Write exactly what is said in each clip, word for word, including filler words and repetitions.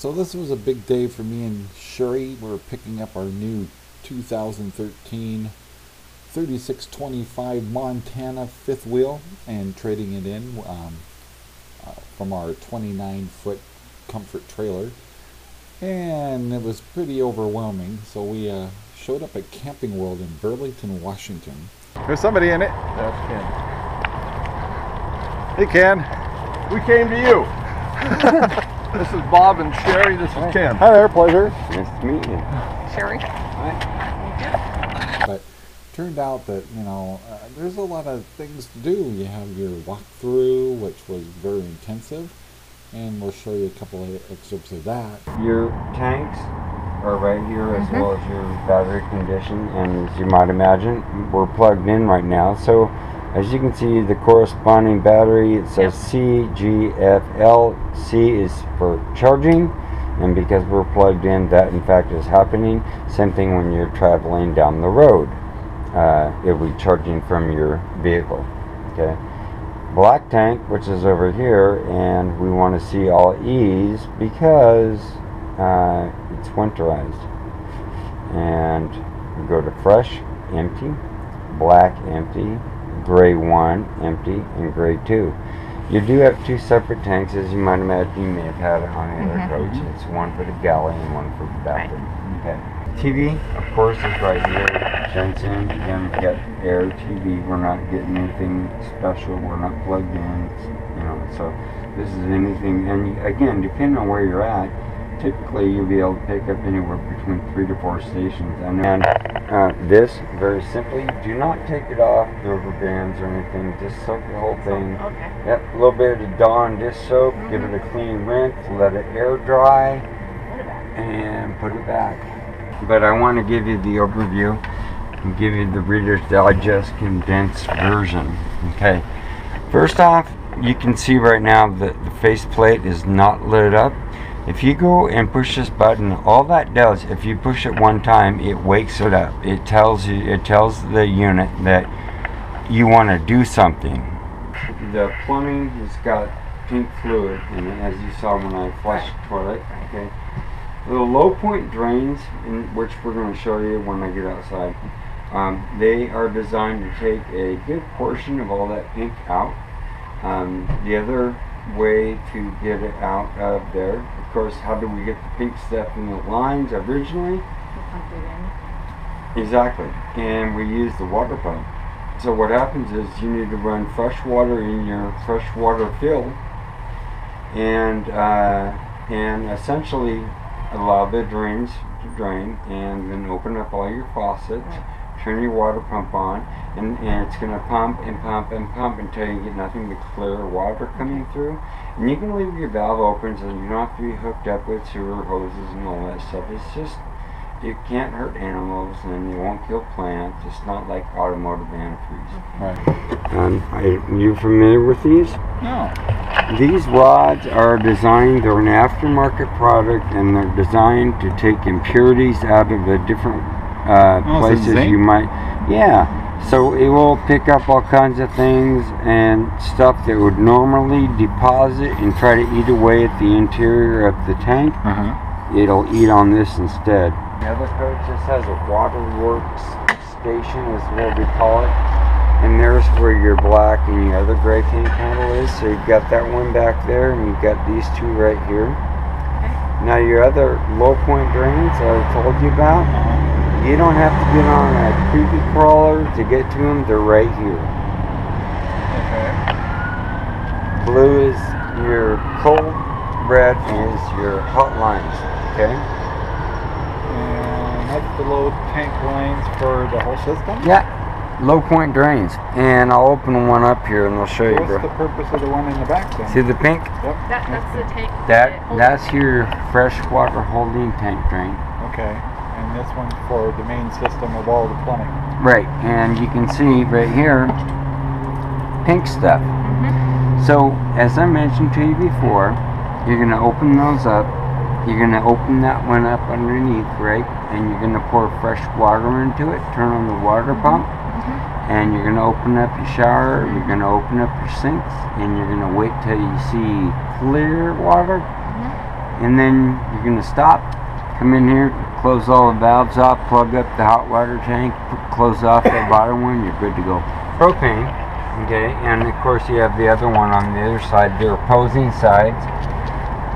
So this was a big day for me and Sherry. We're picking up our new two thousand thirteen thirty-six twenty-five Montana fifth wheel and trading it in um, uh, from our twenty-nine foot comfort trailer. And it was pretty overwhelming, so we uh, showed up at Camping World in Burlington, Washington. There's somebody in it. That's Ken. Hey Ken. We came to you. This is Bob and Sherry. This is Ken. Hi there, pleasure. Nice to meet you. Sherry. Hi. But turned out that, you know, uh, there's a lot of things to do. You have your walkthrough, which was very intensive, and we'll show you a couple of excerpts of that. Your tanks are right here, mm-hmm. as well as your battery condition, and as you might imagine, we're plugged in right now. So as you can see, the corresponding battery, it says C G F L C is for charging, and because we're plugged in, that in fact is happening. Same thing when you're traveling down the road, uh, it will be charging from your vehicle. Okay. Black tank, which is over here, and we want to see all E's because uh, it's winterized. And we go to fresh, empty, black, empty, gray one, empty, and gray two. You do have two separate tanks, as you might imagine. You may have had it on the other coach. Mm-hmm. It's one for the galley and one for the bathroom. Right. Okay. T V, of course, is right here. Jensen, again, we've got air T V. We're not getting anything special. We're not plugged in, you know. So this is anything, and again, depending on where you're at, typically you'll be able to pick up anywhere between three to four stations. I know. And uh, this, very simply, do not take it off the rubber bands or anything. Just soak the whole thing. Okay. Yep, a little bit of Dawn dish soap. Mm-hmm. Give it a clean rinse. Let it air dry, and put it back. But I want to give you the overview. And give you the Reader's Digest condensed version. Okay, first off, you can see right now that the faceplate is not lit up. If you go and push this button, all that does, if you push it one time, it wakes it up. It tells you, it tells the unit that you want to do something. The plumbing has got pink fluid in it, as you saw when I flushed the toilet. Okay, the low point drains, in which we're going to show you when I get outside. Um, they are designed to take a good portion of all that pink out. Um, the other way to get it out of there, of course, how do we get the pink stuff in the lines originally? In. Exactly, and we use the water pump. So what happens is you need to run fresh water in your fresh water fill, and uh, and essentially allow the drains to drain, and then open up all your faucets. Right. Turn your water pump on, and, and it's going to pump and pump and pump until you get nothing but clear water coming through. And you can leave your valve open so you don't have to be hooked up with sewer hoses and all that stuff. It's just, it can't hurt animals and it won't kill plants. It's not like automotive antifreeze. Right. Um, are you familiar with these? No. These rods are designed, they're an aftermarket product, and they're designed to take impurities out of the different Uh, oh, places you might, yeah. So it will pick up all kinds of things and stuff that would normally deposit and try to eat away at the interior of the tank. Uh-huh. It'll eat on this instead. The other coach just has a waterworks station, is what we call it. And there's where your black and your other gray paint panel is. So you've got that one back there, and you've got these two right here. Okay. Now your other low point drains that I told you about. Uh-huh. You don't have to get on a creepy crawler to get to them. They're right here. Okay. Blue is your cold, red is your hot lines. Okay. And that's the low tank lines for the whole system? Yeah. Low point drains. And I'll open one up here and I'll show you. What's the purpose of the one in the back then? See the pink? Yep. That, that's the tank. That, that's your freshwater holding tank drain. Okay. And this one's for the main system of all the plumbing. Right, and you can see right here, pink stuff. Mm-hmm. So, as I mentioned to you before, you're going to open those up, you're going to open that one up underneath, right? And you're going to pour fresh water into it, turn on the water pump, mm-hmm. and you're going to open up your shower, you're going to open up your sinks, and you're going to wait till you see clear water. and then you're going to stop, come in here, close all the valves off, plug up the hot water tank, close off the bottom one, you're good to go. Propane, okay, and of course you have the other one on the other side. They're opposing sides.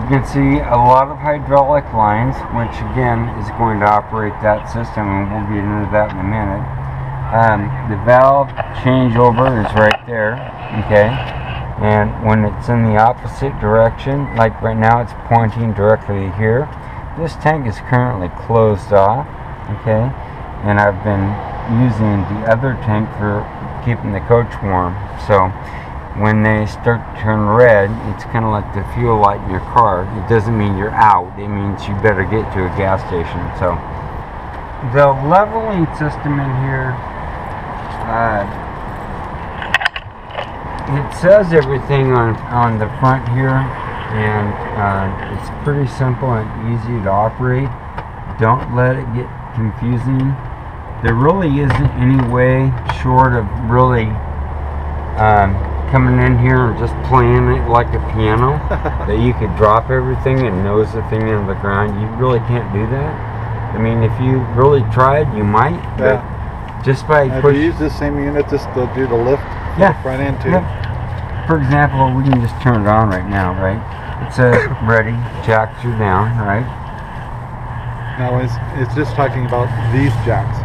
You can see a lot of hydraulic lines, which again is going to operate that system, and we'll get into that in a minute. Um, the valve changeover is right there, okay, and when it's in the opposite direction, like right now it's pointing directly here. This tank is currently closed off, okay, and I've been using the other tank for keeping the coach warm. So when they start to turn red, it's kind of like the fuel light in your car. It doesn't mean you're out, it means you better get to a gas station. So the leveling system in here, uh, it says everything on, on the front here, and uh, it's pretty simple and easy to operate. Don't let it get confusing. There really isn't any way short of really um, coming in here and just playing it like a piano that you could drop everything and nose the thing into the ground. You really can't do that. I mean, if you really tried, you might, but yeah. just by now, push... If you use this same unit, just they'll do the lift yeah. the front end too. Yeah. For example, we can just turn it on right now, right? It says ready, jacks are down, right? Now it's, it's just talking about these jacks.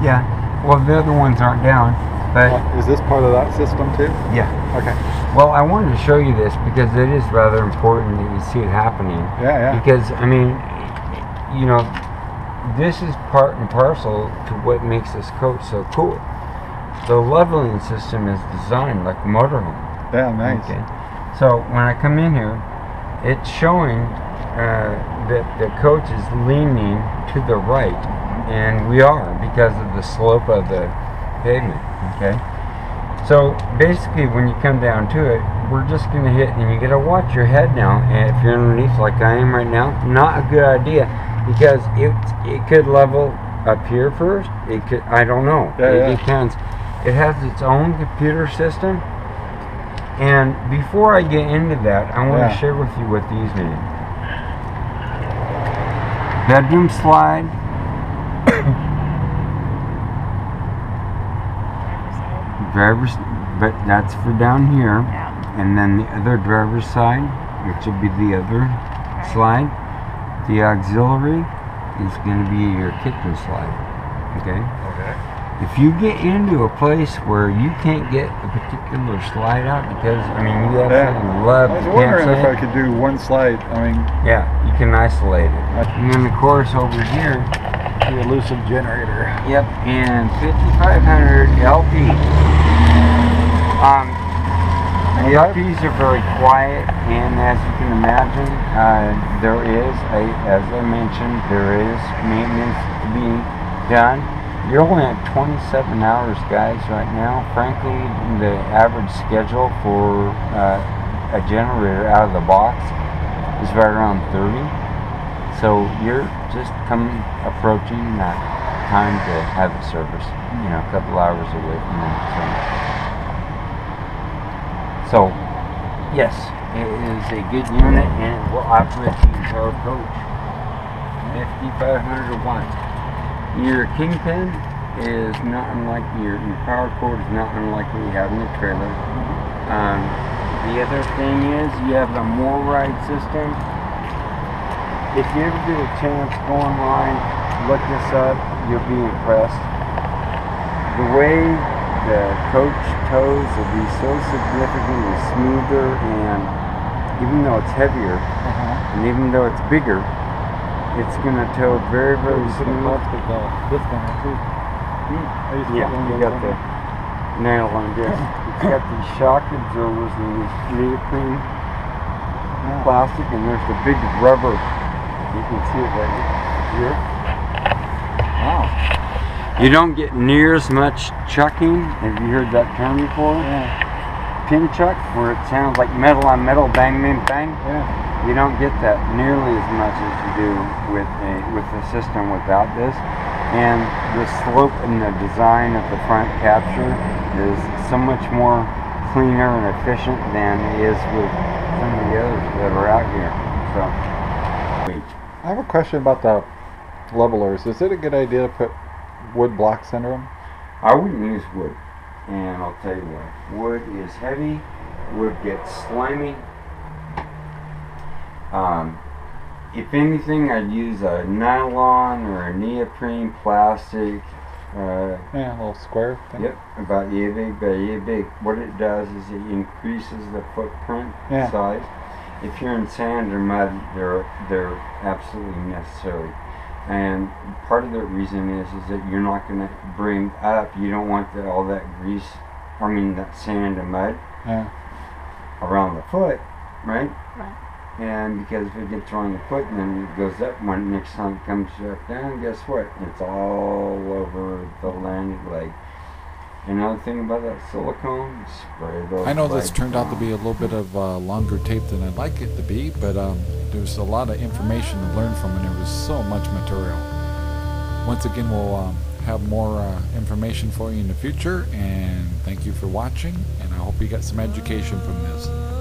Yeah, well the other ones aren't down, but... Uh, is this part of that system too? Yeah. Okay. Well, I wanted to show you this because it is rather important that you see it happening. Yeah, yeah. Because, I mean, you know, this is part and parcel to what makes this coach so cool. The leveling system is designed like a motorhome. Yeah, nice. Okay. So when I come in here, it's showing uh, that the coach is leaning to the right, and we are because of the slope of the pavement. Okay. So basically, when you come down to it, we're just going to hit, and you got to watch your head now. And if you're underneath, like I am right now, not a good idea because it it could level up here first. It could. I don't know. Yeah, it yeah. depends. It has its own computer system. And before I get into that, I want yeah. to share with you what these mean. Bedroom slide. Driver's, but that's for down here. And then the other driver's side, which would be the other slide. The auxiliary is going to be your kitchen slide. Okay? Okay. If you get into a place where you can't get a particular slide out because, I mean, you absolutely yeah. love I was wondering if I could do one slide. I mean... Yeah, you can isolate it. And then, of course, over here... The elusive generator. Yep, and fifty-five hundred L P. Um, the L Ps are very quiet, and as you can imagine, uh, there is, a, as I mentioned, there is maintenance to be done. You're only at twenty-seven hours, guys, right now. Frankly, the average schedule for uh, a generator out of the box is right around thirty. So you're just coming, approaching that time to have it serviced, you know, a couple hours away from them. So, so yes, it is a good unit, and it will operate the entire coach. fifty-five hundred watts. Your kingpin is not unlike your, your power cord is not unlike what you have in the trailer. Um, the other thing is you have a more ride system. If you ever get a chance, go online, look this up, you'll be impressed. The way the coach tows will be so significantly smoother, and even though it's heavier, uh-huh. and even though it's bigger, it's going to tow very, very smooth. This one, too. Mm. Yeah, you got the nail on this. It's got these shock absorbers and these neoprene yeah. plastic, and there's the big rubber. You can see it right here. Wow. You don't get near as much chucking. Have you heard that term before? Yeah. Pin chuck, where it sounds like metal on metal, bang, bang, bang. Yeah. You don't get that nearly as much as you do with a with the system without this, and the slope and the design of the front capture is so much more cleaner and efficient than it is with some of the others that are out here. So I have a question about the levelers. Is it a good idea to put wood blocks under them? I wouldn't use wood, and I'll tell you why. Wood is heavy, wood gets slimy. Um, if anything, I'd use a nylon or a neoprene plastic. Uh, yeah, a little square thing. Yep, about yay big, about yay big. What it does is it increases the footprint yeah. size. If you're in sand or mud, they're they're absolutely necessary. And part of the reason is is that you're not going to bring up. You don't want the, all that grease. I mean that sand and mud yeah. around the foot, right? Right. And because if it gets on your foot and then it goes up, when next time it comes back down, guess what? It's all over the landing leg. Another thing about that silicone, spray those. I know this turned out to be a little bit of uh, longer tape than I'd like it to be, but um, there's a lot of information to learn from, and there was so much material. Once again, we'll um, have more uh, information for you in the future, and thank you for watching, and I hope you got some education from this.